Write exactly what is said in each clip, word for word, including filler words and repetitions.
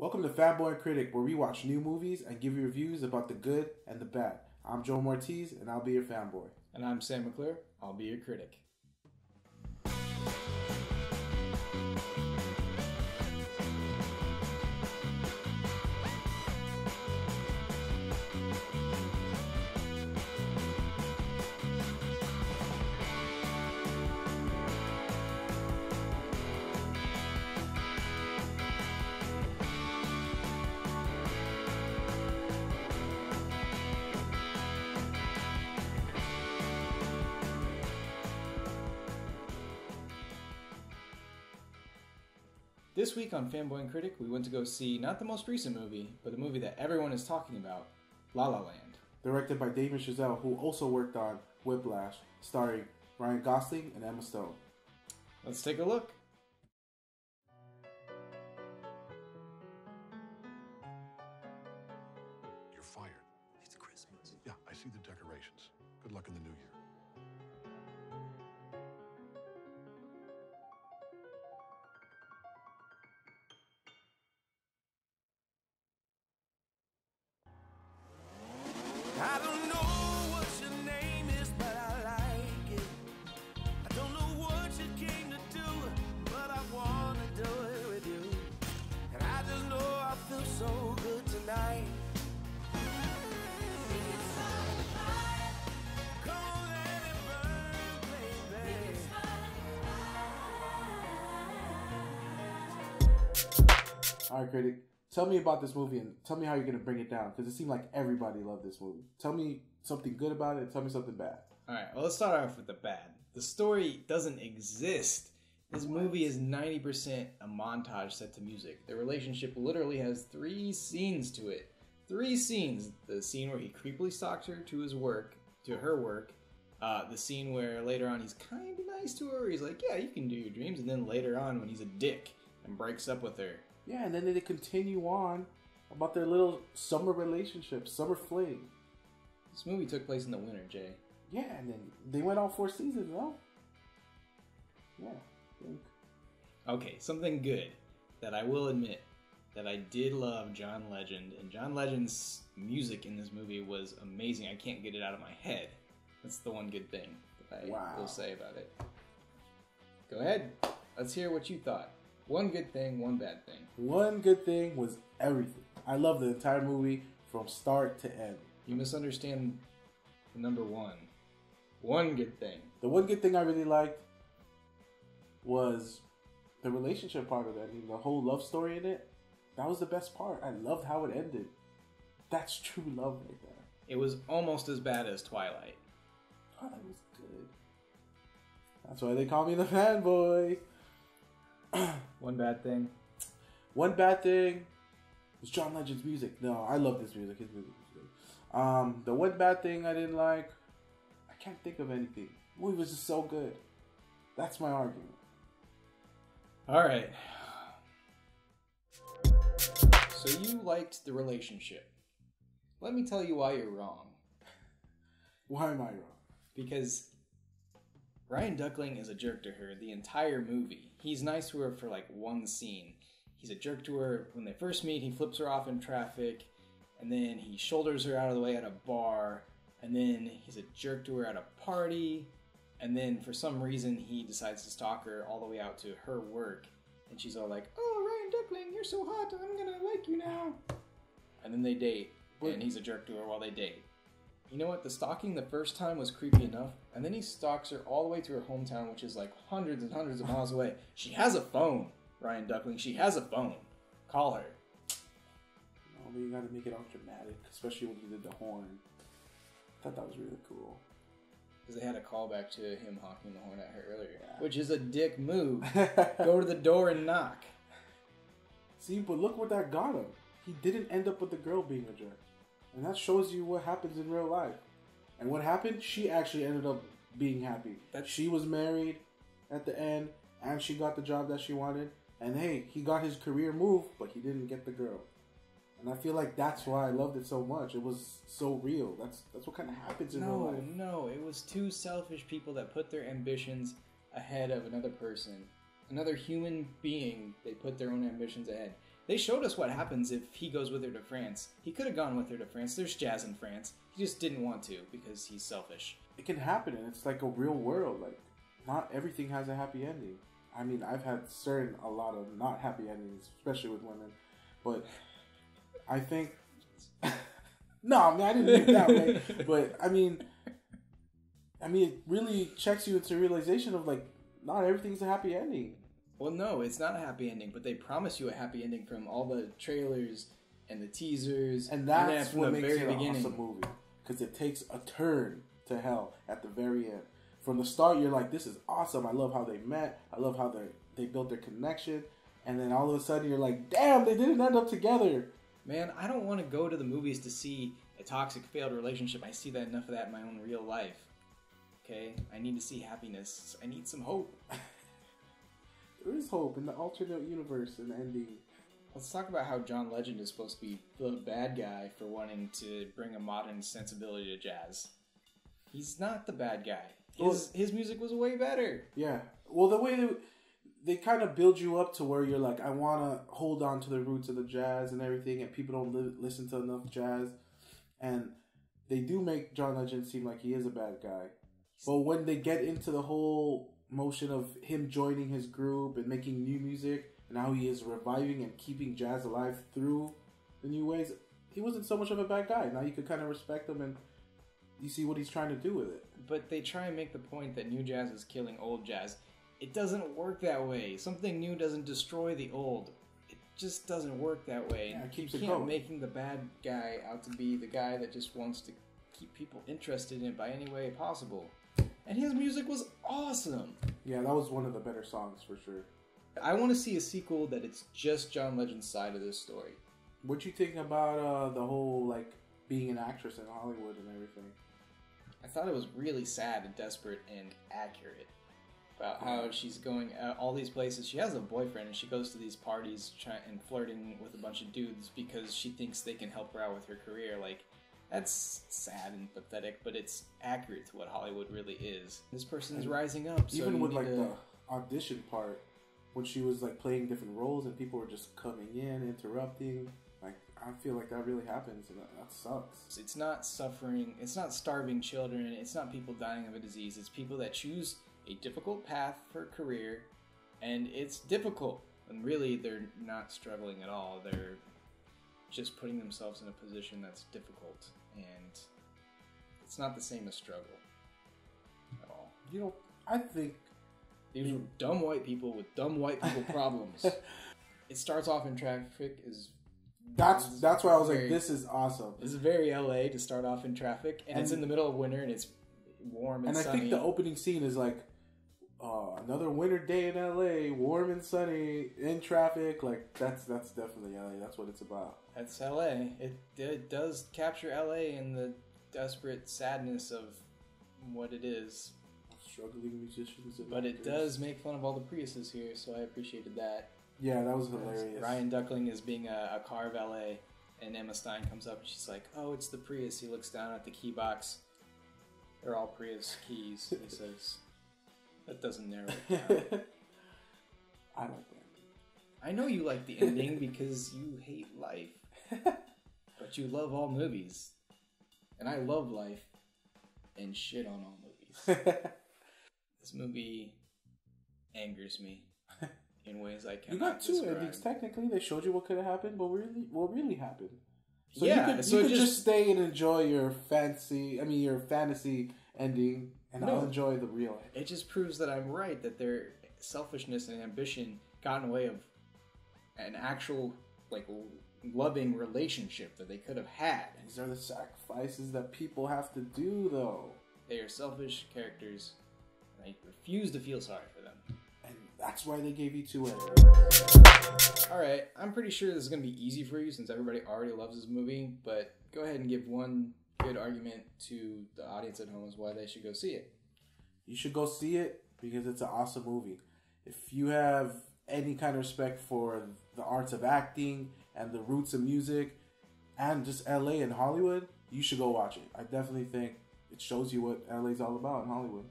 Welcome to Fanboy and Critic, where we watch new movies and give you reviews about the good and the bad. I'm Jorem Ortiz, and I'll be your fanboy. And I'm Sam McClure. I'll be your critic. This week on Fanboy and Critic, we went to go see not the most recent movie, but a movie that everyone is talking about, La La Land. Directed by Damien Chazelle, who also worked on Whiplash, starring Ryan Gosling and Emma Stone. Let's take a look. You're fired. It's Christmas. Yeah, I see the decorations. Good luck in the new year. All right, critic, tell me about this movie and tell me how you're going to bring it down, because it seemed like everybody loved this movie. Tell me something good about it and tell me something bad. All right, well, let's start off with the bad. The story doesn't exist. This movie is ninety percent a montage set to music. Their relationship literally has three scenes to it. Three scenes. The scene where he creepily stalks her to his work, to her work. Uh, the scene where later on he's kind of nice to her. He's like, yeah, you can do your dreams. And then later on when he's a dick and breaks up with her. Yeah, and then they continue on about their little summer relationship, summer fling. This movie took place in the winter, Jay. Yeah, and then they went all four seasons, though. Yeah. I think. Okay, something good that I will admit that I did love John Legend, and John Legend's music in this movie was amazing. I can't get it out of my head. That's the one good thing that I wow. will say about it. Go ahead. Let's hear what you thought. One good thing, one bad thing. One good thing was everything. I love the entire movie from start to end. You misunderstand the number one. One good thing. The one good thing I really liked was the relationship part of it. I mean, the whole love story in it. That was the best part. I loved how it ended. That's true love right there. It was almost as bad as Twilight. Twilight was good. That's why they call me the fanboy. One bad thing. One bad thing was John Legend's music. No, I love this music. His music is good. Um, the one bad thing I didn't like, I can't think of anything. The movie was just so good. That's my argument. All right. So you liked the relationship. Let me tell you why you're wrong. Why am I wrong? Because Ryan Duckling is a jerk to her the entire movie. He's nice to her for like one scene. He's a jerk to her when they first meet. He flips her off in traffic, and then he shoulders her out of the way at a bar, and then he's a jerk to her at a party, and then for some reason he decides to stalk her all the way out to her work, and she's all like, oh, Ryan Duckling, you're so hot, I'm gonna like you now. And then they date, and he's a jerk to her while they date. You know what, the stalking the first time was creepy enough, and then he stalks her all the way to her hometown, which is like hundreds and hundreds of miles away. She has a phone, Ryan Duckling. She has a phone. Call her. No, but you gotta make it all dramatic, especially when he did the horn. I thought that was really cool. Because they had a callback to him honking the horn at her earlier, yeah. Which is a dick move. Go to the door and knock. See, but look what that got him. He didn't end up with the girl being a jerk. And that shows you what happens in real life. And what happened? She actually ended up being happy. That she was married at the end, and she got the job that she wanted. And hey, he got his career move, but he didn't get the girl. And I feel like that's why I loved it so much. It was so real. That's that's what kind of happens in no, real life. No, no. It was two selfish people that put their ambitions ahead of another person. Another human being, they put their own ambitions ahead. They showed us what happens if he goes with her to France. He could have gone with her to France. There's jazz in France. He just didn't want to because he's selfish. It can happen, and it's like a real world. Like, not everything has a happy ending. I mean, I've had certain a lot of not happy endings, especially with women. But I think... no, I mean, I didn't think that way. But, I mean... I mean, it really checks you into realization of, like, not everything's a happy ending. Well, no, it's not a happy ending, but they promise you a happy ending from all the trailers and the teasers. And that's what makes it an awesome movie. Because it takes a turn to hell at the very end. From the start, you're like, this is awesome. I love how they met. I love how they built their connection. And then all of a sudden, you're like, damn, they didn't end up together. Man, I don't want to go to the movies to see a toxic, failed relationship. I see that enough of that in my own real life. Okay, I need to see happiness. I need some hope. There is hope in the alternate universe and ending. Let's talk about how John Legend is supposed to be the bad guy for wanting to bring a modern sensibility to jazz. He's not the bad guy. His, well, his music was way better. Yeah. Well, the way they, they kind of build you up to where you're like, I want to hold on to the roots of the jazz and everything, and people don't li listen to enough jazz. And they do make John Legend seem like he is a bad guy. But when they get into the whole motion of him joining his group and making new music, and how he is reviving and keeping jazz alive through the new ways, he wasn't so much of a bad guy. Now you could kind of respect him, and you see what he's trying to do with it. But they try and make the point that new jazz is killing old jazz. It doesn't work that way. Something new doesn't destroy the old. It just doesn't work that way. Yeah, it keeps you it can't going. Making the bad guy out to be the guy that just wants to keep people interested in it by any way possible. And his music was awesome. Yeah, that was one of the better songs for sure. I want to see a sequel that it's just John Legend's side of this story. What you think about uh, the whole, like, being an actress in Hollywood and everything? I thought it was really sad and desperate and accurate. About how she's going uh, all these places. She has a boyfriend and she goes to these parties try and flirting with a bunch of dudes because she thinks they can help her out with her career. Like, that's sad and pathetic, but it's accurate to what Hollywood really is. This person is rising up. Even so with like to... the audition part, when she was like playing different roles and people were just coming in, interrupting, like I feel like that really happens and that, that sucks. It's not suffering. It's not starving children. It's not people dying of a disease. It's people that choose a difficult path for career, and it's difficult. And really, they're not struggling at all. They're just putting themselves in a position that's difficult, and it's not the same as struggle at all. You know, I think these are dumb white people with dumb white people problems. It starts off in traffic. Is that's is that's why I was very, like, this is awesome. This is very L A to start off in traffic, and, and it's in the middle of winter, and it's warm and, and sunny. And I think the opening scene is like uh, another winter day in L A, warm and sunny, in traffic. Like that's that's definitely L A. That's what it's about. That's L A. It, it does capture L A and the desperate sadness of what it is. Struggling musicians. But actors. It does make fun of all the Priuses here, so I appreciated that. Yeah, that was hilarious. Ryan Duckling is being a, a car valet, and Emma Stone comes up and she's like, oh, it's the Prius. He looks down at the key box. They're all Prius keys, he says. That doesn't narrow it down. I like that. I know you like the ending because you hate life. But you love all movies. And I love life and shit on all movies. This movie angers me in ways I can't. You got two describe. endings. Technically, they showed you what could have happened, but really, what really happened? So yeah, you could, so you could just, just stay and enjoy your fancy. I mean, your fantasy ending, and no, I'll enjoy the real. Ending. It just proves that I'm right that their selfishness and ambition got in the way of an actual like loving relationship that they could have had. These are the sacrifices that people have to do, though. They are selfish characters. I refuse to feel sorry for them. And that's why they gave you two Emmys. Alright, I'm pretty sure this is going to be easy for you since everybody already loves this movie, but go ahead and give one good argument to the audience at home as why they should go see it. You should go see it because it's an awesome movie. If you have any kind of respect for the arts of acting and the roots of music and just L A and Hollywood, you should go watch it. I definitely think it shows you what L A's all about in Hollywood.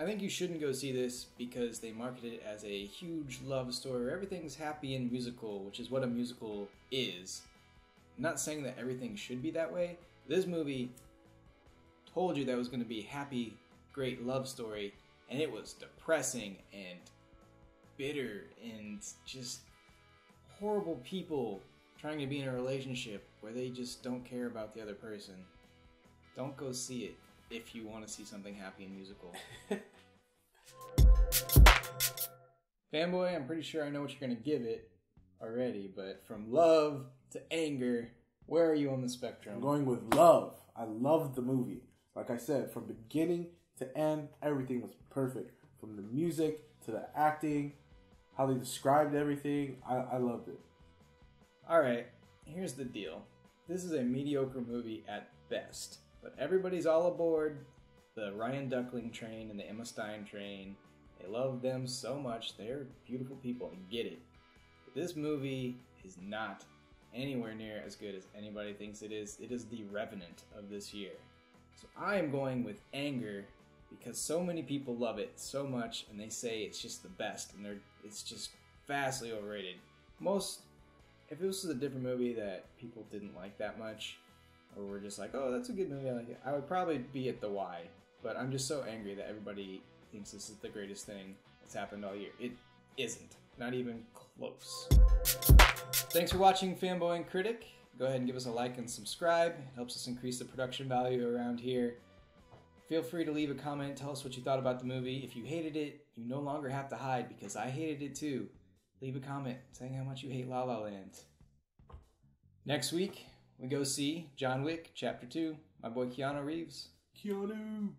I think you shouldn't go see this because they marketed it as a huge love story where everything's happy and musical, which is what a musical is. I'm not saying that everything should be that way. This movie told you that it was going to be a happy, great love story, and it was depressing and bitter and just horrible people trying to be in a relationship where they just don't care about the other person. Don't go see it if you want to see something happy and musical. Fanboy, I'm pretty sure I know what you're going to give it already, but from love to anger, where are you on the spectrum? I'm going with love. I loved the movie. Like I said, from beginning to end, everything was perfect. From the music to the acting, how they described everything, I, I loved it. Alright, here's the deal. This is a mediocre movie at best, but everybody's all aboard the Ryan Duckling train and the Emma Stone train. They love them so much. They're beautiful people and get it. But this movie is not anywhere near as good as anybody thinks it is. It is the Revenant of this year. So I am going with anger because so many people love it so much and they say it's just the best and they're it's just vastly overrated. Most, if this was a different movie that people didn't like that much or were just like, oh, that's a good movie, I like it, I would probably be at the why. But I'm just so angry that everybody thinks this is the greatest thing that's happened all year. It isn't. Not even close. Thanks for watching Fanboy and Critic. Go ahead and give us a like and subscribe. It helps us increase the production value around here. Feel free to leave a comment. Tell us what you thought about the movie. If you hated it, you no longer have to hide because I hated it too. Leave a comment saying how much you hate La La Land. Next week, we go see John Wick, Chapter two. My boy Keanu Reeves. Keanu!